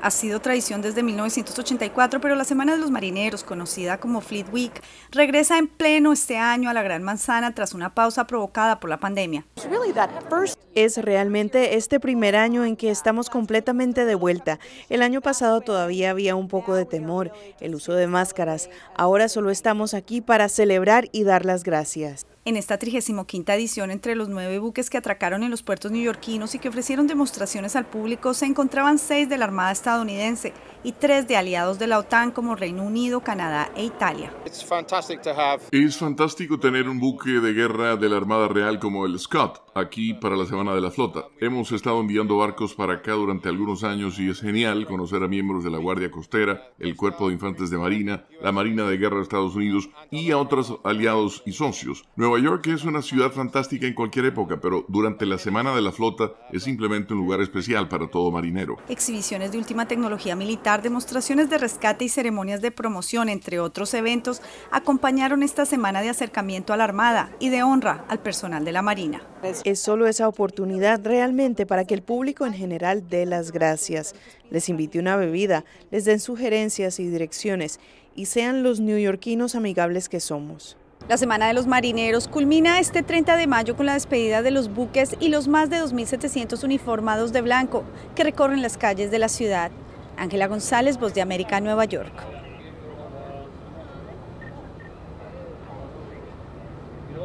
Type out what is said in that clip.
Ha sido tradición desde 1984, pero la Semana de los Marineros, conocida como Fleet Week, regresa en pleno este año a la Gran Manzana tras una pausa provocada por la pandemia. Es realmente este primer año en que estamos completamente de vuelta. El año pasado todavía había un poco de temor, el uso de máscaras. Ahora solo estamos aquí para celebrar y dar las gracias. En esta 35ª edición, entre los 9 buques que atracaron en los puertos neoyorquinos y que ofrecieron demostraciones al público, se encontraban 6 de la Armada estadounidense y 3 de aliados de la OTAN como Reino Unido, Canadá e Italia. Es fantástico tener un buque de guerra de la Armada Real como el Scott, aquí para la Semana de la Flota. Hemos estado enviando barcos para acá durante algunos años y es genial conocer a miembros de la Guardia Costera, el Cuerpo de Infantes de Marina, la Marina de Guerra de Estados Unidos y a otros aliados y socios. Nueva York es una ciudad fantástica en cualquier época, pero durante la Semana de la Flota es simplemente un lugar especial para todo marinero. Exhibiciones de última tecnología militar, demostraciones de rescate y ceremonias de promoción, entre otros eventos, acompañaron esta semana de acercamiento a la Armada y de honra al personal de la Marina. Es solo esa oportunidad realmente para que el público en general dé las gracias, les invite una bebida, les den sugerencias y direcciones y sean los neoyorquinos amigables que somos. La Semana de los Marineros culmina este 30 de mayo con la despedida de los buques y los más de 2.700 uniformados de blanco que recorren las calles de la ciudad. Ángela González, Voz de América, Nueva York.